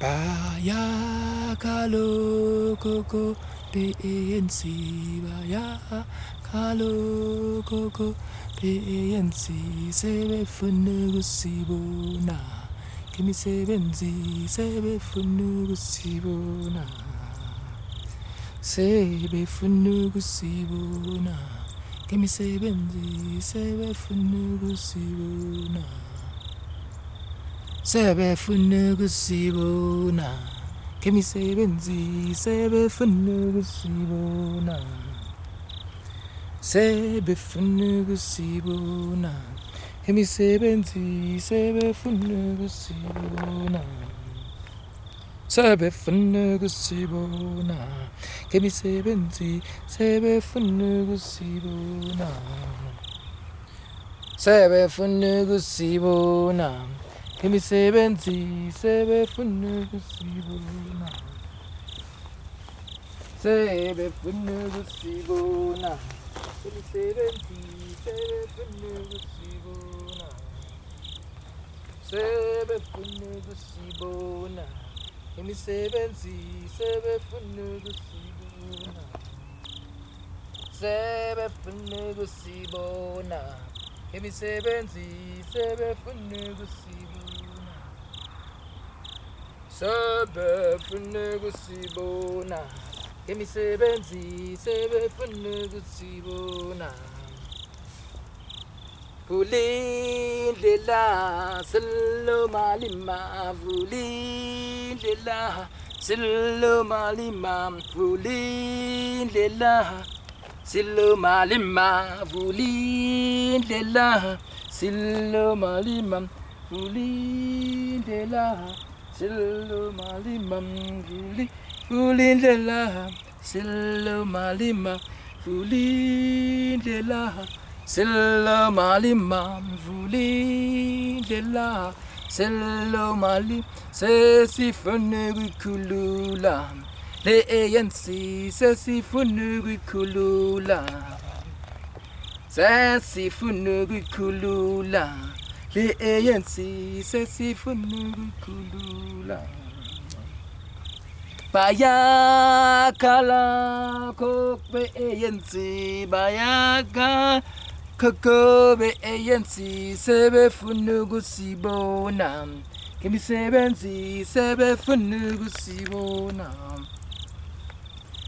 Baya Kalokoko PANC, Baya Kalokoko PANC, sebefuna kusibona, kemisebenzi sebefuna kusibona, sebefuna kusibona, kemisebenzi sebefuna kusibona. Sebefuna kusibona, kemisebenzi sebefuna kusibona, sebefuna kusibona, kemisebenzi sebefuna kusibona, sebefuna kusibona, kemisebenzi sebefuna kusibona, sebefuna kusibona. Kemisebenzi sebefuna kusibona, sebefuna kusibona, kemisebenzi sebefuna kusibona, sebefuna kusibona, kemisebenzi sebefuna kusibona, sebefuna kusibona, kemisebenzi sebefuna kusibona. Sebefuna kusibona, kemisebenzi sebefuna kusibona. Kulindela seloma lima, kulindela seloma lima, kulindela seloma lima, kulindela seloma lima, kulindela. Silo malima mguli, kulindela, silo malima, kulindela, silo malima mgulindela, silo malima, sesifune wikulula, le ANC sesifune wikulula, sesifune wikulula. The ANC says if we kulula. Bayakala kok be ANC, bayaka kok be ANC. Sebefuna kusibona, kemisebenzi sebefuna kusibona.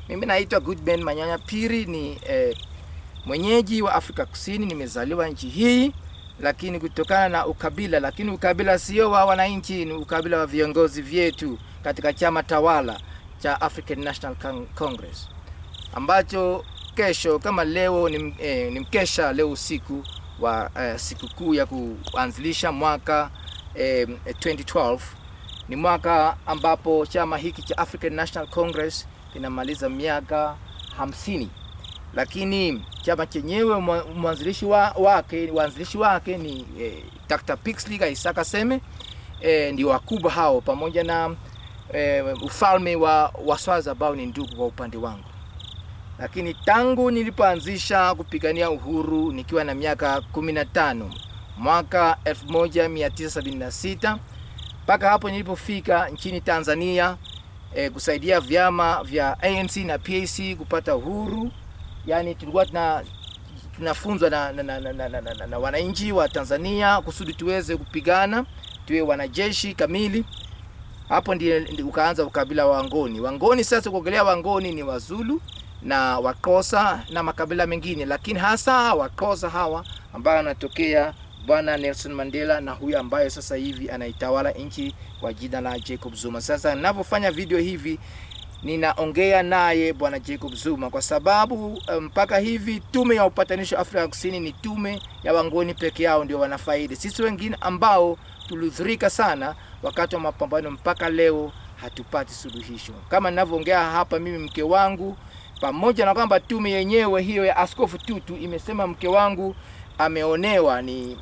Mimi naitwa Goodman Manyanya Phiri, ni mwenyeji wa Afrika Kusini, nimezaliwa nchi hii. Lakini kutokana na ukabila, lakini ukabila sio wa wananchi, ni ukabila wa viongozi vyetu katika chama tawala cha African National Congress, ambacho kesho kama leo ni mkesha leo usiku wa sikukuu ya kuanzilisha mwaka 2012. Ni mwaka ambapo chama hiki cha African National Congress kinamaliza miaka 50. Lakini chama chenyewe mwanzilishi wake ni Dr. Pixley Isaka Seme, ndio wakubwa hao, pamoja na ufalme wa Waswazi ambao ni ndugu kwa upande wangu. Lakini tangu nilipoanzisha kupigania uhuru nikiwa na miaka 15 mwaka 1976 mpaka hapo nilipofika nchini Tanzania kusaidia vyama vya ANC na PAC kupata uhuru. Yani tulikuwa tunafunzwa na wananchi wa Tanzania kusudi tuweze kupigana, tuwe wanajeshi kamili. Hapo ndio ukaanza ukabila wa Wangoni. Wangoni sasa kuongelea Wangoni ni Wazulu na Wakosa na makabila mengine, lakini hasa Wakosa hawa ambao anatokea bwana Nelson Mandela na huyu ambaye sasa hivi anaitawala nchi kwa jina la Jacob Zuma. Sasa ninapofanya video hivi ninaongea naye bwana Jacob Zuma kwa sababu mpaka hivi tume ya upatanisho Afrika Kusini ni tume ya Wangoni peke yao ndio wanafaidi. Sisi wengine ambao tulidhurika sana wakati wa mapambano mpaka leo hatupati suluhisho. Kama ninavyoongea hapa mimi, mke wangu, pamoja na kwamba tume yenyewe hiyo ya Askofu Tutu imesema mke wangu ameonewa, ni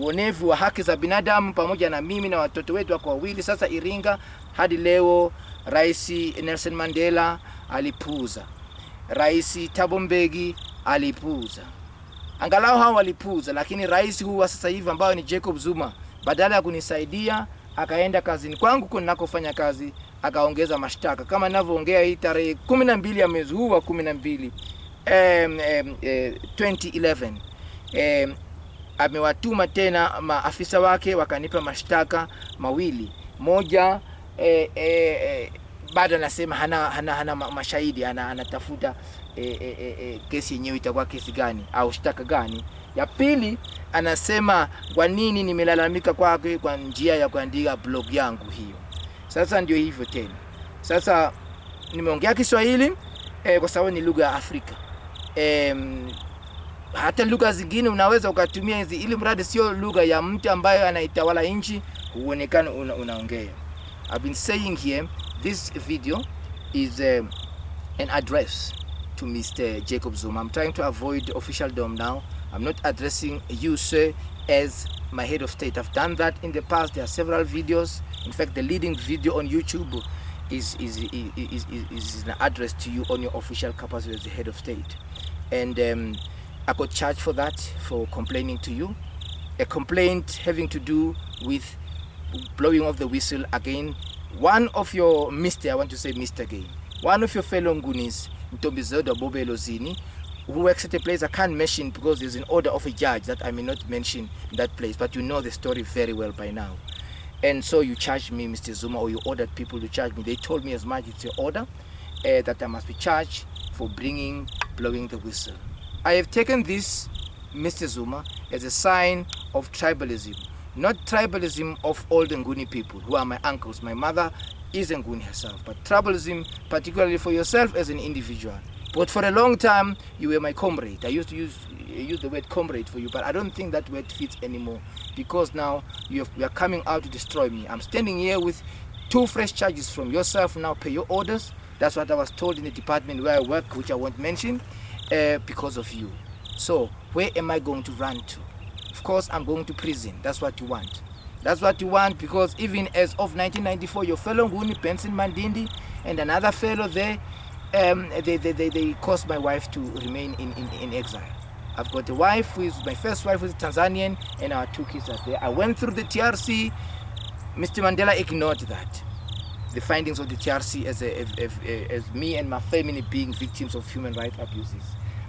uonevu wa haki za binadamu, pamoja na mimi na watoto wetu kwa wawili. Sasa Iringa hadi leo Rais Nelson Mandela alipuuza, Rais Tabo Mbeki alipuuza, angalau hao walipuuza. Lakini rais huyu sasa hivi ambaye ni Jacob Zuma, badala ya kunisaidia akaenda kazini kwangu kunakofanya kazi akaongeza mashtaka kama ninavyoongea hii tarehe 12 ya mwezi huu wa 12 2011 amewatuma tena maafisa wake wakanipa mashtaka mawili. Moja bado nasema hana mashahidi, anatafuta kesi yenyewe itakuwa kesi gani au shtaka gani. Ya pili anasema kwa nini nimelalamika kwake kwa njia ya kuandika blog yangu hiyo. Sasa ndio hivyo tena. Sasa nimeongea Kiswahili kwa sababu ni lugha ya Afrika. Hata lugha zingine unaweza ukatumia hizi ili mradi sio lugha ya mtu ambaye anaitawala nchi huonekane unaongea. I've been saying here this video is an address to Mr. Jacob Zuma. I'm trying to avoid officialdom now. I'm not addressing you, sir, as my head of state. I've done that in the past. There are several videos. In fact, the leading video on YouTube is an address to you on your official capacity as the head of state. And I got charged for that, for complaining to you. A complaint having to do with blowing off the whistle again. One of your Mr., I want to say Mr. again, one of your fellow Ngunis, Ntombizodo Bobelo Zini, who works at a place I can't mention because there's an order of a judge that I may not mention that place, but you know the story very well by now. And so you charged me, Mr. Zuma, or you ordered people to charge me. They told me as much, it's your order, that I must be charged for blowing the whistle. I have taken this, Mr. Zuma, as a sign of tribalism. Not tribalism of old Nguni people, who are my uncles. My mother is Nguni herself, but tribalism particularly for yourself as an individual. But for a long time, you were my comrade. I used to use the word comrade for you, but I don't think that word fits anymore because now you are coming out to destroy me. I'm standing here with two fresh charges from yourself now, pay your orders. That's what I was told in the department where I work, which I won't mention, because of you. So where am I going to run to? Of course, I'm going to prison. That's what you want. That's what you want, because even as of 1994, your fellow Nguni, Benson Mandindi, and another fellow there, they caused my wife to remain in exile. I've got a wife, who is my first wife was Tanzanian, and our two kids are there. I went through the TRC. Mr. Mandela ignored that. The findings of the TRC as me and my family being victims of human rights abuses.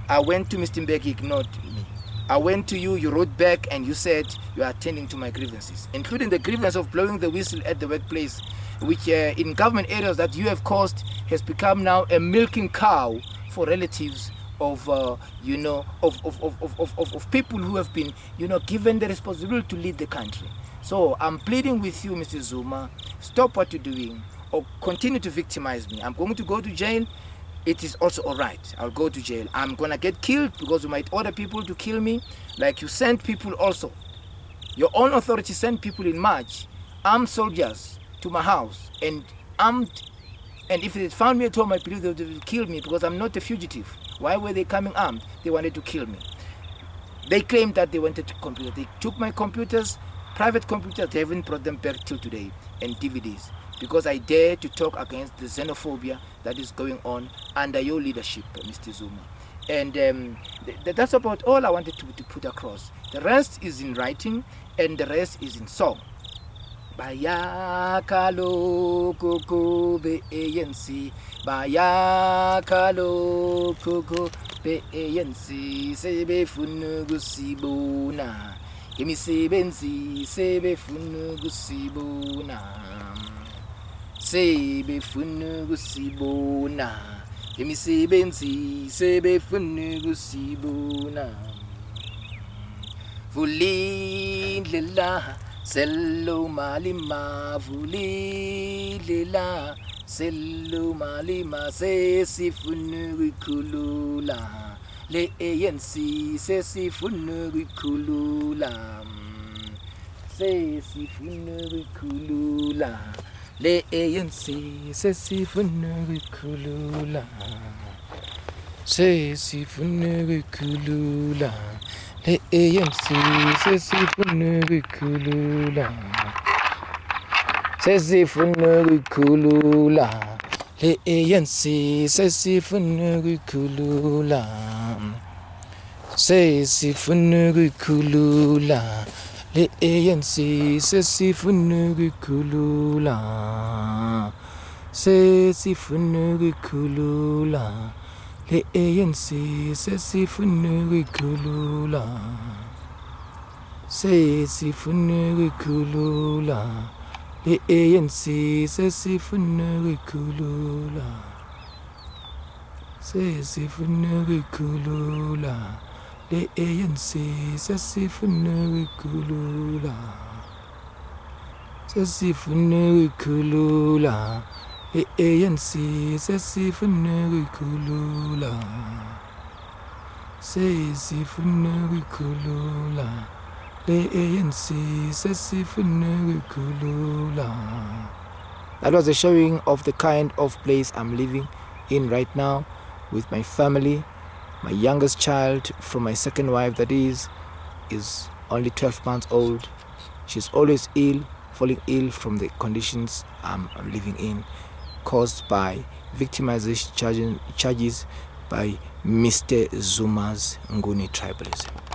I went to Mr. Mbeki, ignored me. I went to you, you wrote back, and you said you are attending to my grievances, including the grievance of blowing the whistle at the workplace, which in government areas that you have caused has become now a milking cow for relatives of, you know, of people who have been, you know, given the responsibility to lead the country. So I'm pleading with you, Mr. Zuma, stop what you're doing or continue to victimize me. I'm going to go to jail. It is also all right. I'll go to jail. I'm going to get killed because you might order people to kill me. Like you sent people also. Your own authority sent people in March, armed soldiers to my house and armed. And if they found me at home, I believe they would kill me because I'm not a fugitive. Why were they coming armed? They wanted to kill me. They claimed that they wanted to computer. They took my computers, private computers. They haven't brought them back till today, and DVDs. Because I dare to talk against the xenophobia that is going on under your leadership, Mr. Zuma. And that's about all I wanted to put across. The rest is in writing and the rest is in song. Bayakalo koko be ANC, bayakalo koko be ANC, sebe funugu sibona, kemi sebenzi sebe funugu sibona. Sebe funugu sibona, kemi sebenzi sebe funugu sibona. Vuli lela sello malima, vuli lela sello malima, se si funugu kulula, le ANC se si funugu kulula, se si funugu kulula. Le ANC sesi funugu kulula, sesi funugu kulula. Le ANC sesi funugu kulula, sesi funugu kulula. Le ANC sesi funugu kulula, sesi funugu kulula. Le ANC sesifuna ukukhulula Le ANC sesifuna ukukhulula The ANC says if no Kulula says if no Kulula. The ANC says if no Kulula says if no Kulula. The ANC says if no Kulula says if no Kulula. The ANC says if no Kulula. That was a showing of the kind of place I'm living in right now with my family. My youngest child from my second wife, that is only 12 months old. She's always ill, falling ill from the conditions I'm living in, caused by victimization charges by Mr. Zuma's Nguni tribalism.